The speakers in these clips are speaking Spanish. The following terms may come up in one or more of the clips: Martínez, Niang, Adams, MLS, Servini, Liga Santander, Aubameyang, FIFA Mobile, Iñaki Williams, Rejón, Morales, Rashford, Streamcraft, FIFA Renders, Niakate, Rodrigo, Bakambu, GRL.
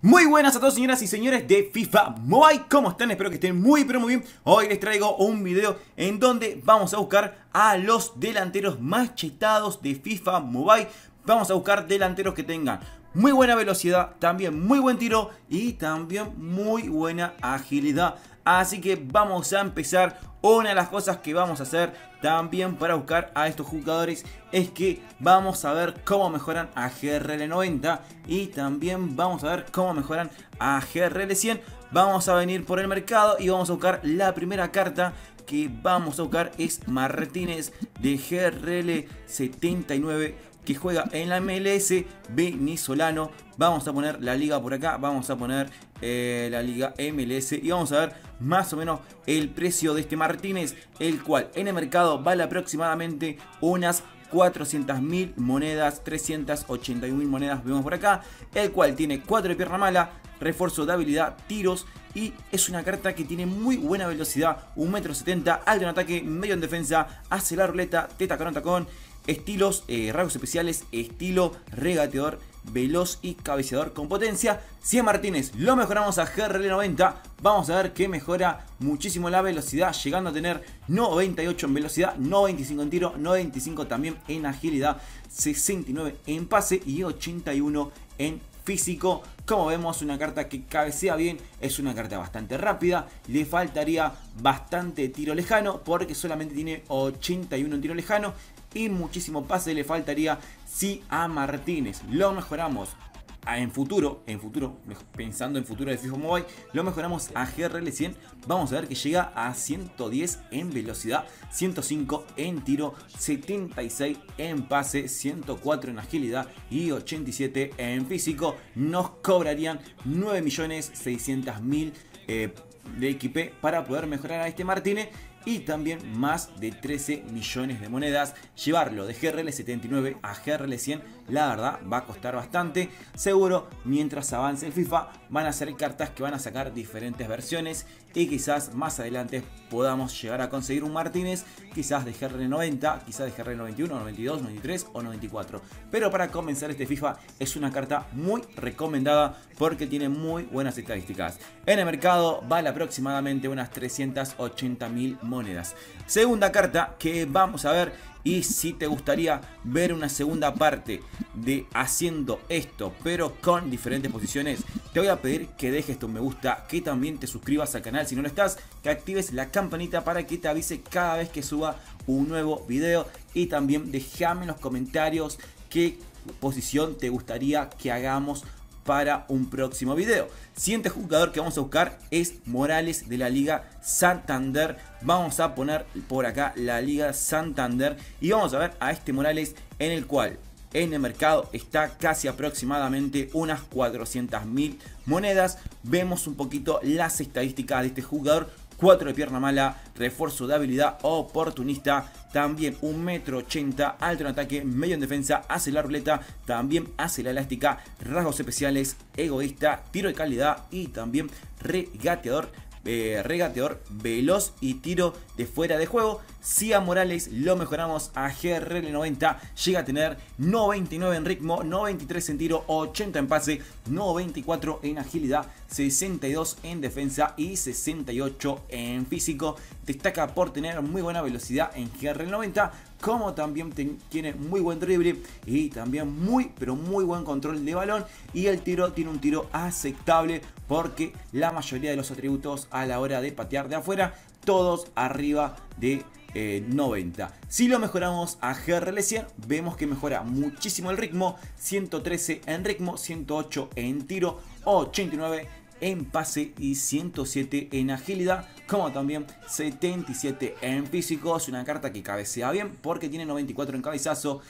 Muy buenas a todos, señoras y señores de FIFA Mobile. ¿Cómo están? Espero que estén muy pero muy bien. Hoy les traigo un video en donde vamos a buscar a los delanteros más chetados de FIFA Mobile. Vamos a buscar delanteros que tengan muy buena velocidad, también muy buen tiro y también muy buena agilidad. Así que vamos a empezar. Una de las cosas que vamos a hacer también para buscar a estos jugadores es que vamos a ver cómo mejoran a GRL 90, y también vamos a ver cómo mejoran a GRL 100. Vamos a venir por el mercado y vamos a buscar la primera carta que vamos a buscar. Es Martínez de GRL 79 que juega en la MLS, venezolano. Vamos a poner la liga por acá, vamos a poner la liga MLS y vamos a ver más o menos el precio de este Martínez, el cual en el mercado vale aproximadamente unas 400.000 monedas, 381.000 monedas vemos por acá, el cual tiene 4 de pierna mala, refuerzo de habilidad, tiros, y es una carta que tiene muy buena velocidad, 1,70 m, alto en ataque, medio en defensa, hace la ruleta, te tacón a tacón, estilos, rasgos especiales, estilo, regateador, veloz y cabeceador con potencia. Si a Martínez lo mejoramos a GRL 90, vamos a ver que mejora muchísimo la velocidad, llegando a tener 98 en velocidad, 95 en tiro, 95 también en agilidad, 69 en pase y 81 en físico. Como vemos, una carta que cabecea bien, es una carta bastante rápida, le faltaría bastante tiro lejano porque solamente tiene 81 en tiro lejano. Y muchísimo pase le faltaría. Si a Martínez lo mejoramos pensando en futuro de FIFA Mobile, lo mejoramos a GRL 100, vamos a ver que llega a 110 en velocidad, 105 en tiro, 76 en pase, 104 en agilidad y 87 en físico. Nos cobrarían 9.600.000 de XP para poder mejorar a este Martínez, y también más de 13 millones de monedas. Llevarlo de GRL 79 a GRL 100, la verdad, va a costar bastante. Seguro, mientras avance el FIFA, van a ser cartas que van a sacar diferentes versiones, y quizás más adelante podamos llegar a conseguir un Martínez, quizás de GRL 90, quizás de GRL 91, 92, 93 o 94. Pero para comenzar este FIFA es una carta muy recomendada porque tiene muy buenas estadísticas. En el mercado vale aproximadamente unas 380.000 monedas. Segunda carta que vamos a ver, y si te gustaría ver una segunda parte de haciendo esto pero con diferentes posiciones, te voy a pedir que dejes tu me gusta, que también te suscribas al canal si no lo estás, que actives la campanita para que te avise cada vez que suba un nuevo video, y también déjame en los comentarios qué posición te gustaría que hagamos para un próximo video. Siguiente jugador que vamos a buscar es Morales de la Liga Santander. Vamos a poner por acá la Liga Santander y vamos a ver a este Morales, en el cual en el mercado está casi aproximadamente unas 400.000 monedas. Vemos un poquito las estadísticas de este jugador. 4 de pierna mala, refuerzo de habilidad, oportunista, también 1,80 m, alto en ataque, medio en defensa, hace la ruleta, también hace la elástica, rasgos especiales, egoísta, tiro de calidad y también regateador. Regateador, veloz y tiro de fuera de juego. Si a Morales lo mejoramos a GRL 90, llega a tener 99 en ritmo, 93 en tiro, 80 en pase, 94 en agilidad, 62 en defensa y 68 en físico. Destaca por tener muy buena velocidad en GRL 90, como también tiene muy buen drible y también muy pero muy buen control de balón, y el tiro tiene un tiro aceptable porque la mayoría de los atributos a la hora de patear de afuera, todos arriba de 90. Si lo mejoramos a GRL 100, vemos que mejora muchísimo el ritmo, 113 en ritmo, 108 en tiro, 89 en pase y 107 en agilidad, como también 77 en físico. Es una carta que cabecea bien porque tiene 94 en cabezazo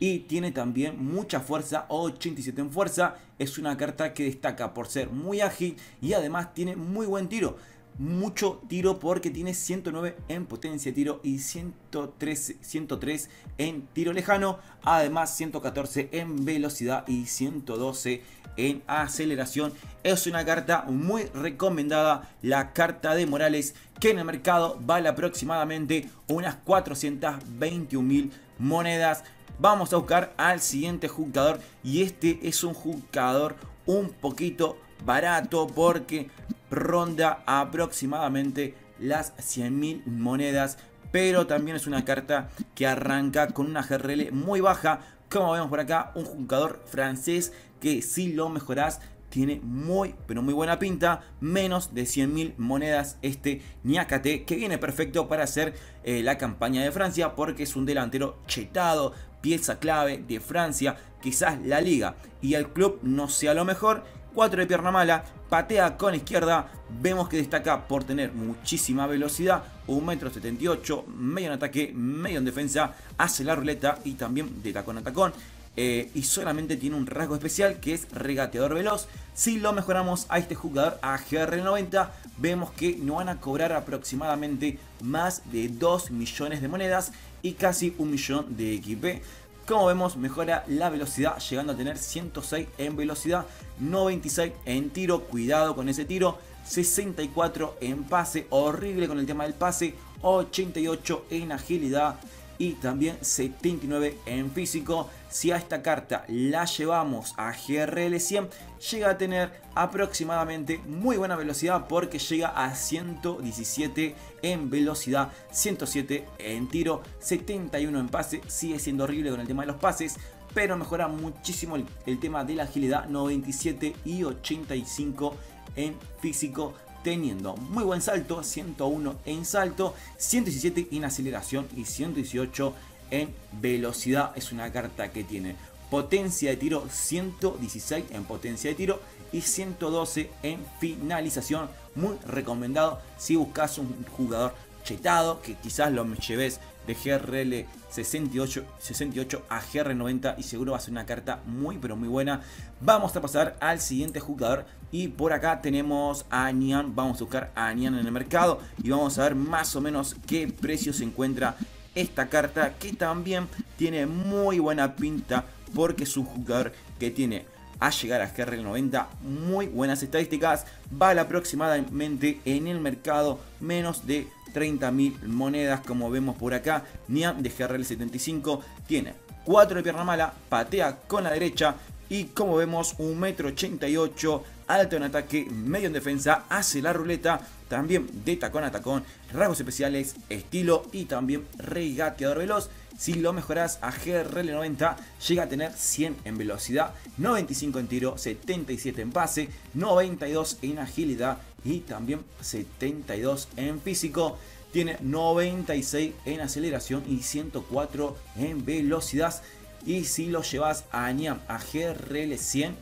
y tiene también mucha fuerza, 87 en fuerza. Es una carta que destaca por ser muy ágil y además tiene muy buen tiro, mucho tiro porque tiene 109 en potencia de tiro y 103 en tiro lejano, además 114 en velocidad y 112 en aceleración. Es una carta muy recomendada, la carta de Morales, que en el mercado vale aproximadamente unas 421.000 monedas. Vamos a buscar al siguiente jugador, y este es un jugador un poquito barato porque ronda aproximadamente las 100.000 monedas. Pero también es una carta que arranca con una GRL muy baja. Como vemos por acá, un jugador francés que si lo mejorás tiene muy pero muy buena pinta. Menos de 100.000 monedas este Niakate, que viene perfecto para hacer la campaña de Francia, porque es un delantero chetado, pieza clave de Francia. Quizás la liga y el club no sea lo mejor. 4 de pierna mala, patea con izquierda, vemos que destaca por tener muchísima velocidad, 1,78 m, medio en ataque, medio en defensa, hace la ruleta y también de tacón a tacón. Y solamente tiene un rasgo especial que es regateador veloz. Si lo mejoramos a este jugador a GR90, vemos que nos van a cobrar aproximadamente más de 2 millones de monedas y casi 1 millón de XP. Como vemos, mejora la velocidad, llegando a tener 106 en velocidad, 96 en tiro, cuidado con ese tiro, 64 en pase, horrible con el tema del pase, 88 en agilidad y también 79 en físico. Si a esta carta la llevamos a GRL 100, llega a tener aproximadamente muy buena velocidad porque llega a 117 en velocidad, 107 en tiro, 71 en pase, sigue siendo horrible con el tema de los pases, pero mejora muchísimo el tema de la agilidad, 97 y 85 en físico, teniendo muy buen salto, 101 en salto, 117 en aceleración y 118 en velocidad. Es una carta que tiene potencia de tiro, 116 en potencia de tiro y 112 en finalización. Muy recomendado si buscas un jugador chetado, que quizás lo lleves de GRL 68 a GR90 y seguro va a ser una carta muy pero muy buena. Vamos a pasar al siguiente jugador y por acá tenemos a Niang. Vamos a buscar a Niang en el mercado y vamos a ver más o menos qué precio se encuentra esta carta, que también tiene muy buena pinta porque es un jugador que tiene a llegar a GRL90 muy buenas estadísticas. Vale aproximadamente en el mercado menos de 30.000 monedas, como vemos por acá. Niang de GRL75 tiene 4 de pierna mala, patea con la derecha y como vemos 1,88 m, alto en ataque, medio en defensa, hace la ruleta, también de tacón a tacón, rasgos especiales, estilo y también regateador veloz. Si lo mejoras a GRL90 llega a tener 100 en velocidad, 95 en tiro, 77 en pase, 92 en agilidad y también 72 en físico. Tiene 96 en aceleración y 104 en velocidad. Y si lo llevas a Niang a GRL100,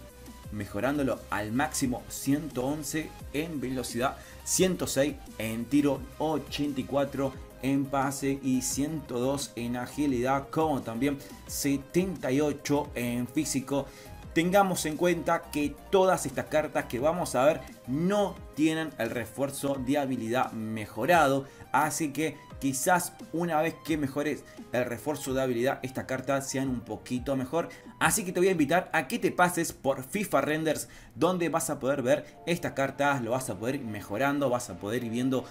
mejorándolo al máximo, 111 en velocidad, 106 en tiro, 84 en pase y 102 en agilidad, como también 78 en físico. Tengamos en cuenta que todas estas cartas que vamos a ver no tienen el refuerzo de habilidad mejorado, así que quizás una vez que mejores el refuerzo de habilidad estas cartas sean un poquito mejor. Así que te voy a invitar a que te pases por FIFA Renders, donde vas a poder ver estas cartas, lo vas a poder ir mejorando, vas a poder ir viendo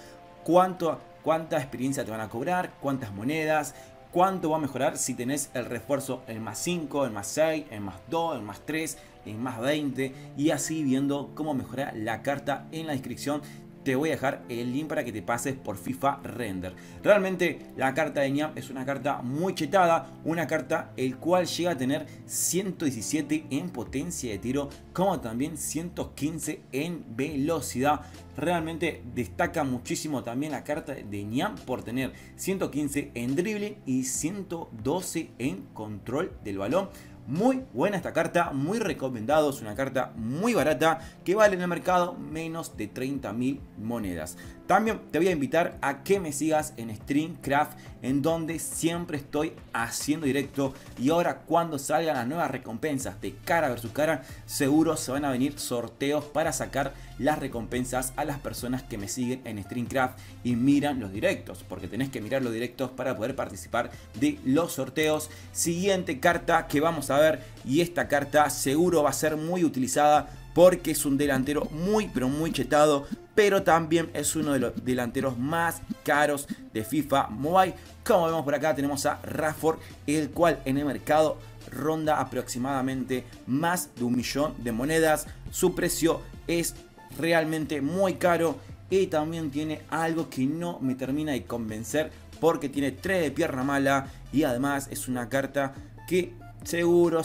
cuánta experiencia te van a cobrar, cuántas monedas, cuánto va a mejorar si tenés el refuerzo en más 5, en más 6, en más 2, en más 3, en más 20, y así viendo cómo mejorar la carta. En la descripción te voy a dejar el link para que te pases por FIFA Render. Realmente la carta de Niang es una carta muy chetada, una carta el cual llega a tener 117 en potencia de tiro, como también 115 en velocidad. Realmente destaca muchísimo también la carta de Niang por tener 115 en dribbling y 112 en control del balón. Muy buena esta carta, muy recomendado, es una carta muy barata que vale en el mercado menos de 30.000 monedas. También te voy a invitar a que me sigas en Streamcraft, en donde siempre estoy haciendo directo, y ahora cuando salgan las nuevas recompensas de cara versus cara, seguro se van a venir sorteos para sacar las recompensas a las personas que me siguen en Streamcraft y miran los directos, porque tenés que mirar los directos para poder participar de los sorteos. Siguiente carta que vamos a ver y esta carta seguro va a ser muy utilizada porque es un delantero muy pero muy chetado, pero también es uno de los delanteros más caros de FIFA Mobile. Como vemos por acá tenemos a Rashford, el cual en el mercado ronda aproximadamente más de 1 millón de monedas. Su precio es realmente muy caro y también tiene algo que no me termina de convencer, porque tiene 3 de pierna mala y además es una carta que seguro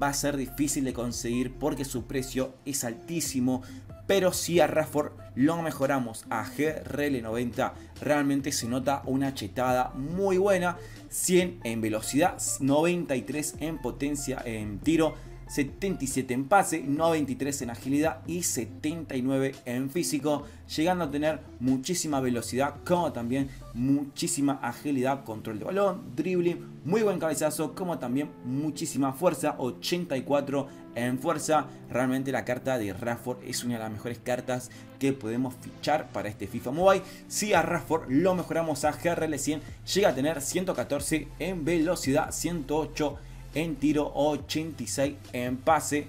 va a ser difícil de conseguir porque su precio es altísimo. Pero si a Rashford lo mejoramos a GRL90, realmente se nota una chetada muy buena. 100 en velocidad, 93 en potencia en tiro, 77 en pase, 93 en agilidad y 79 en físico, llegando a tener muchísima velocidad como también muchísima agilidad, control de balón, dribbling, muy buen cabezazo, como también muchísima fuerza, 84 en fuerza. Realmente la carta de Rashford es una de las mejores cartas que podemos fichar para este FIFA Mobile. Si a Rashford lo mejoramos a GRL100, llega a tener 114 en velocidad, 108 en tiro, 86 en pase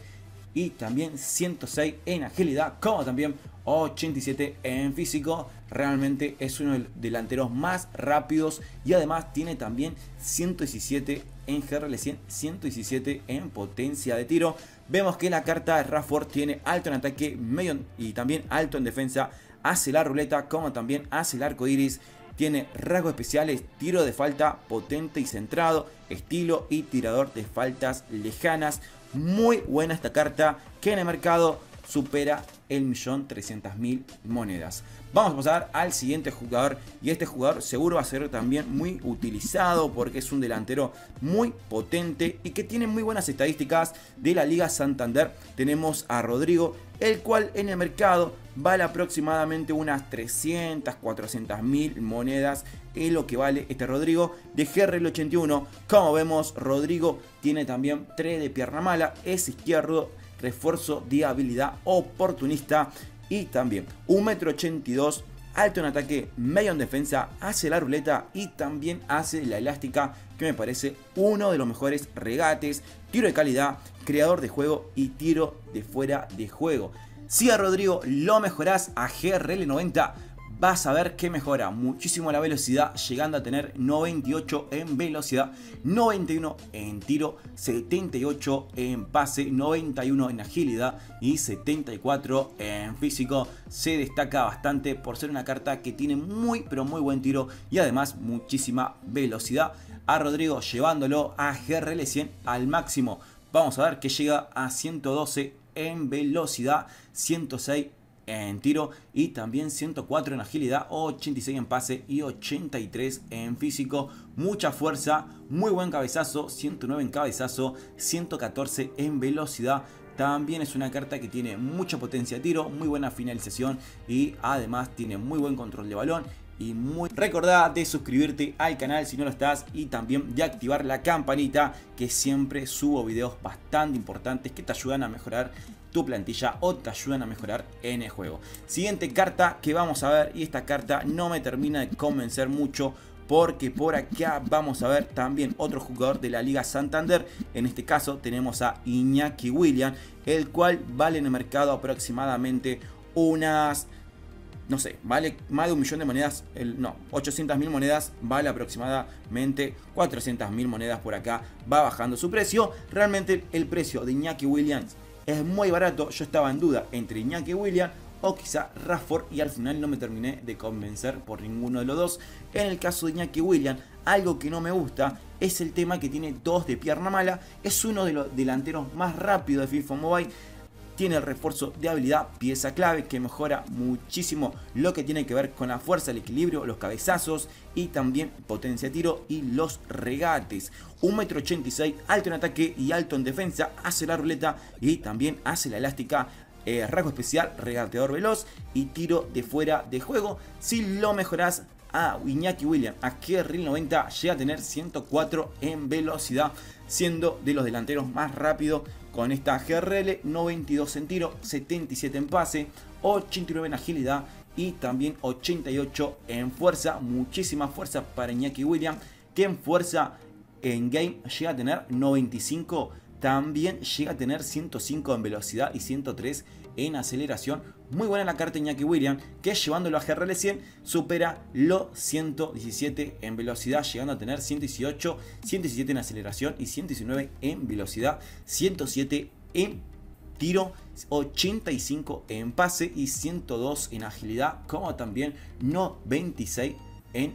y también 106 en agilidad, como también 87 en físico. Realmente es uno de los delanteros más rápidos y además tiene también 117 en GRL100, 117 en potencia de tiro. Vemos que la carta de Rashford tiene alto en ataque, medio y también alto en defensa, hace la ruleta como también hace el arco iris. Tiene rasgos especiales, tiro de falta potente y centrado, estilo y tirador de faltas lejanas. Muy buena esta carta que en el mercado supera el 1.300.000 monedas. Vamos a pasar al siguiente jugador y este jugador seguro va a ser también muy utilizado porque es un delantero muy potente y que tiene muy buenas estadísticas de la Liga Santander. Tenemos a Rodrigo, el cual en el mercado vale aproximadamente unas 300.000 a 400.000 monedas, es lo que vale este Rodrigo de GRL81. Como vemos, Rodrigo tiene también 3 de pierna mala, es izquierdo, refuerzo de habilidad oportunista y también 1,82 m, alto en ataque, medio en defensa, hace la ruleta y también hace la elástica, que me parece uno de los mejores regates, tiro de calidad, creador de juego y tiro de fuera de juego. Si a Rodrigo lo mejorás a GRL90, vas a ver que mejora muchísimo la velocidad, llegando a tener 98 en velocidad, 91 en tiro, 78 en pase, 91 en agilidad y 74 en físico. Se destaca bastante por ser una carta que tiene muy pero muy buen tiro y además muchísima velocidad. A Rodrigo llevándolo a GRL100 al máximo, vamos a ver que llega a 112 en velocidad, 106 en tiro y también 104 en agilidad, 86 en pase y 83 en físico. Mucha fuerza, muy buen cabezazo, 109 en cabezazo, 114 en velocidad. También es una carta que tiene mucha potencia de tiro, muy buena finalización y además tiene muy buen control de balón. Y muy recordada de suscribirte al canal si no lo estás y también de activar la campanita, que siempre subo videos bastante importantes que te ayudan a mejorar tu plantilla o te ayudan a mejorar en el juego. Siguiente carta que vamos a ver, y esta carta no me termina de convencer mucho porque por acá vamos a ver también otro jugador de la Liga Santander. En este caso tenemos a Iñaki Williams, el cual vale en el mercado aproximadamente unas... no sé, vale más de 1 millón de monedas, 800.000 monedas, vale aproximadamente 400.000 monedas por acá, va bajando su precio. Realmente el precio de Iñaki Williams es muy barato, yo estaba en duda entre Iñaki Williams o quizá Rashford y al final no me terminé de convencer por ninguno de los dos. En el caso de Iñaki Williams, algo que no me gusta es el tema que tiene 2 de pierna mala, es uno de los delanteros más rápidos de FIFA Mobile. Tiene el refuerzo de habilidad, pieza clave que mejora muchísimo lo que tiene que ver con la fuerza, el equilibrio, los cabezazos y también potencia de tiro y los regates. 1,86 m, alto en ataque y alto en defensa, hace la ruleta y también hace la elástica. Rasgo especial, regateador veloz y tiro de fuera de juego. Si lo mejoras a Iñaki Williams a GRL90, llega a tener 104 en velocidad, siendo de los delanteros más rápidos con esta GRL. 92 en tiro, 77 en pase, 89 en agilidad y también 88 en fuerza. Muchísima fuerza para Iñaki Williams, que en fuerza en game llega a tener 95 También llega a tener 105 en velocidad y 103 en aceleración. Muy buena la carta Iñaki Williams, que llevándolo a GRL100 supera los 117 en velocidad, llegando a tener 118, 117 en aceleración y 119 en velocidad, 107 en tiro, 85 en pase y 102 en agilidad, como también 96 en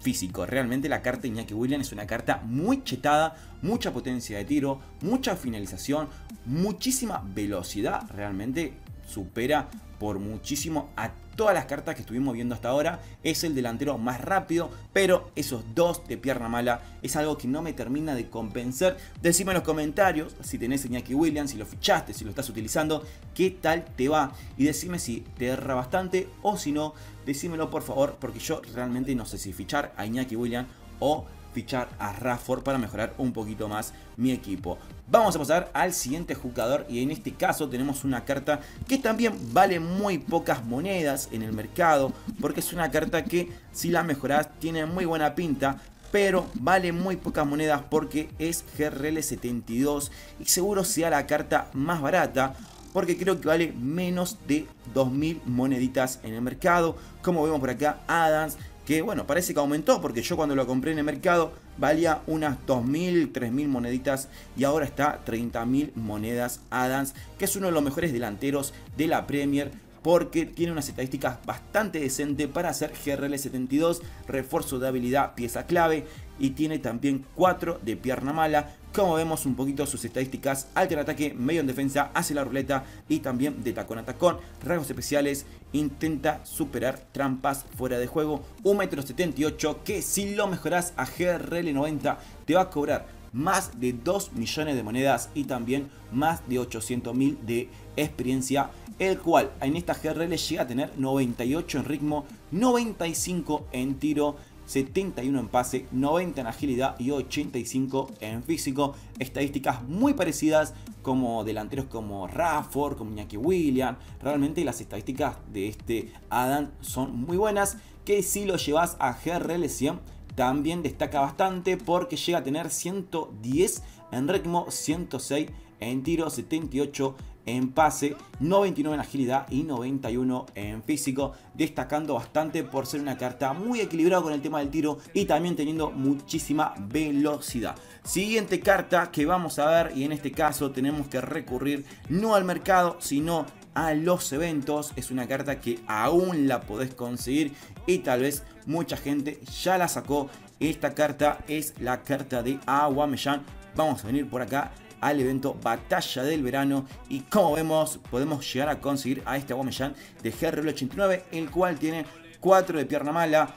físico. Realmente la carta Iñaki Williams es una carta muy chetada, mucha potencia de tiro, mucha finalización, muchísima velocidad. Realmente supera por muchísimo a todas las cartas que estuvimos viendo hasta ahora. Es el delantero más rápido, pero esos dos de pierna mala es algo que no me termina de convencer. Decime en los comentarios si tenés Iñaki Williams, si lo fichaste, si lo estás utilizando, qué tal te va. Y decime si te erra bastante o si no, decímelo por favor, porque yo realmente no sé si fichar a Iñaki Williams o fichar a Rashford para mejorar un poquito más mi equipo. Vamos a pasar al siguiente jugador y en este caso tenemos una carta que también vale muy pocas monedas en el mercado, porque es una carta que si la mejoras tiene muy buena pinta, pero vale muy pocas monedas porque es GRL 72 y seguro sea la carta más barata, porque creo que vale menos de 2000 moneditas en el mercado. Como vemos por acá, Adams, que bueno, parece que aumentó, porque yo cuando lo compré en el mercado valía unas 2000, 3000 moneditas y ahora está 30.000 monedas Adams, que es uno de los mejores delanteros de la Premier, porque tiene unas estadísticas bastante decentes para hacer GRL 72, refuerzo de habilidad, pieza clave, y tiene también 4 de pierna mala. Como vemos un poquito sus estadísticas: alter ataque, medio en defensa, hace la ruleta y también de tacón a tacón, rasgos especiales, intenta superar trampas fuera de juego, 1,78 m, que si lo mejoras a GRL 90 te va a cobrar más de 2 millones de monedas y también más de 800.000 de experiencia, el cual en esta GRL llega a tener 98 en ritmo, 95 en tiro, 71 en pase, 90 en agilidad y 85 en físico. Estadísticas muy parecidas como delanteros como Rashford, como Iñaki Williams. Realmente las estadísticas de este Adam son muy buenas, que si lo llevas a GRL 100 también destaca bastante, porque llega a tener 110 en ritmo, 106 en tiro, 78 en pase, 99 en agilidad y 91 en físico, destacando bastante por ser una carta muy equilibrada con el tema del tiro y también teniendo muchísima velocidad. Siguiente carta que vamos a ver, y en este caso tenemos que recurrir no al mercado sino a los eventos. Es una carta que aún la podés conseguir y tal vez mucha gente ya la sacó. Esta carta es la carta de Aubameyang. Vamos a venir por acá al evento Batalla del Verano y como vemos podemos llegar a conseguir a este Aubameyang de GRL 89, el cual tiene 4 de pierna mala,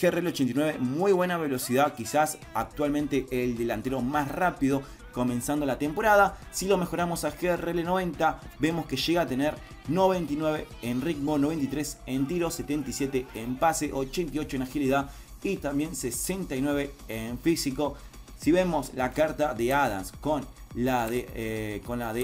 GRL 89, muy buena velocidad, quizás actualmente el delantero más rápido comenzando la temporada. Si lo mejoramos a GRL 90 vemos que llega a tener 99 en ritmo, 93 en tiro, 77 en pase, 88 en agilidad y también 69 en físico. Si vemos la carta de Adams con la de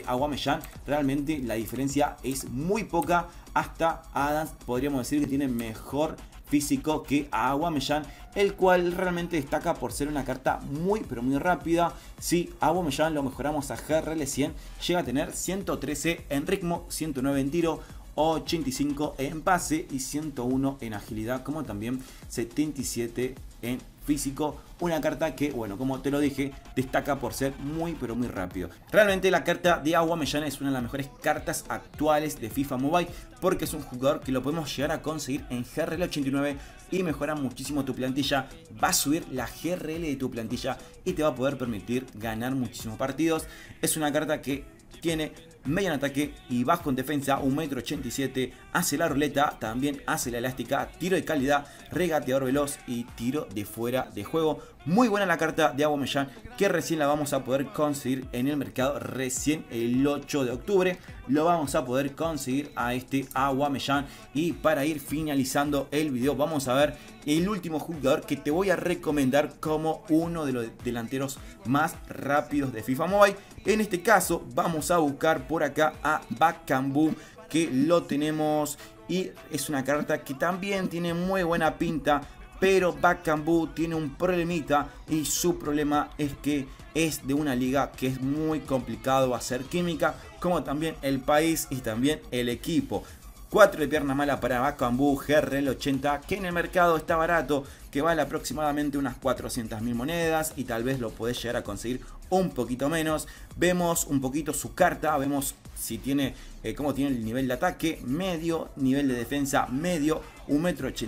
Aubameyang, realmente la diferencia es muy poca. Hasta Adams podríamos decir que tiene mejor físico que Aubameyang, el cual realmente destaca por ser una carta muy pero muy rápida. Si Aubameyang lo mejoramos a GRL 100 llega a tener 113 en ritmo, 109 en tiro, 85 en pase y 101 en agilidad, como también 77 en físico. Una carta que, bueno, como te lo dije, destaca por ser muy pero muy rápido. Realmente la carta de Aubameyang es una de las mejores cartas actuales de FIFA Mobile, porque es un jugador que lo podemos llegar a conseguir en GRL 89 y mejora muchísimo tu plantilla. Va a subir la GRL de tu plantilla y te va a poder permitir ganar muchísimos partidos. Es una carta que tiene medio en ataque y bajo en defensa, 1,87 m, hace la ruleta, también hace la elástica, tiro de calidad, regateador veloz y tiro de fuera de juego. Muy buena la carta de Aubameyang, que recién la vamos a poder conseguir en el mercado, recién el 8 de octubre lo vamos a poder conseguir a este Aubameyang. Y para ir finalizando el video vamos a ver el último jugador que te voy a recomendar como uno de los delanteros más rápidos de FIFA Mobile. En este caso vamos a buscar por acá a Bakambu, que lo tenemos y es una carta que también tiene muy buena pinta, pero Bakambu tiene un problemita, y su problema es que es de una liga que es muy complicado hacer química, como también el país y también el equipo. 4 de piernas malas para Bakambu, GRL 80, que en el mercado está barato, que vale aproximadamente unas 400.000 monedas y tal vez lo podés llegar a conseguir un poquito menos. Vemos un poquito su carta, vemos si tiene, cómo tiene el nivel de ataque medio, nivel de defensa medio, 1,82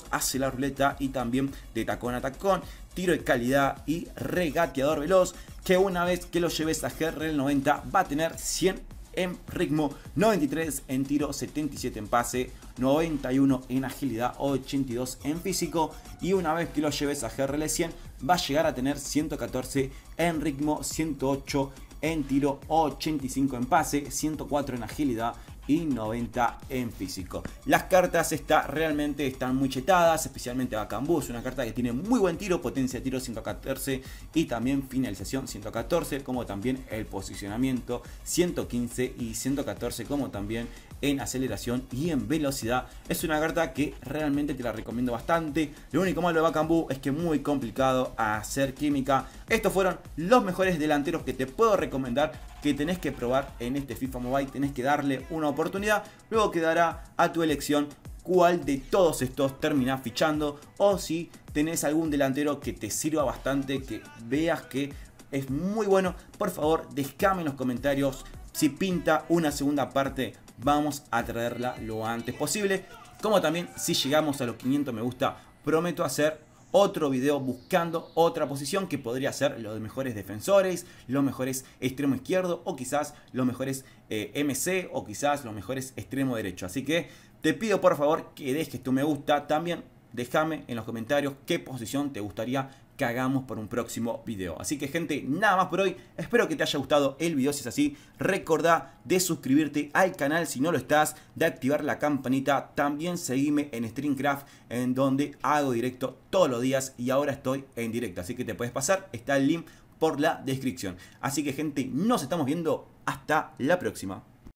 m, hace la ruleta y también de tacón a tacón, tiro de calidad y regateador veloz, que una vez que lo lleves a GRL 90 va a tener 100 en ritmo, 93 en tiro, 77 en pase, 91 en agilidad, 82 en físico, y una vez que lo lleves a GRL 100 va a llegar a tener 114 en ritmo, 108 en tiro, 85 en pase, 104 en agilidad y 90 en físico. Las cartas realmente están muy chetadas, especialmente Bakambu, es una carta que tiene muy buen tiro, potencia de tiro 114 y también finalización 114, como también el posicionamiento 115 y 114, como también en aceleración y en velocidad. Es una carta que realmente te la recomiendo bastante. Lo único malo de Bakambu es que es muy complicado hacer química. Estos fueron los mejores delanteros que te puedo recomendar, que tenés que probar en este FIFA Mobile, tenés que darle una oportunidad. Luego quedará a tu elección cuál de todos estos terminás fichando, o si tenés algún delantero que te sirva bastante, que veas que es muy bueno, por favor déjame en los comentarios. Si pinta una segunda parte, vamos a traerla lo antes posible. Como también, si llegamos a los 500 me gusta, prometo hacer otro video buscando otra posición, que podría ser los mejores defensores, los mejores extremo izquierdo, o quizás los mejores MC, o quizás los mejores extremo derecho. Así que te pido por favor que dejes tu me gusta. También déjame en los comentarios qué posición te gustaría que hagamos por un próximo video. Así que gente, nada más por hoy. Espero que te haya gustado el video. Si es así, recordá de suscribirte al canal si no lo estás, de activar la campanita. También seguime en Streamcraft, en donde hago directo todos los días, y ahora estoy en directo, así que te puedes pasar. Está el link por la descripción. Así que gente, nos estamos viendo. Hasta la próxima.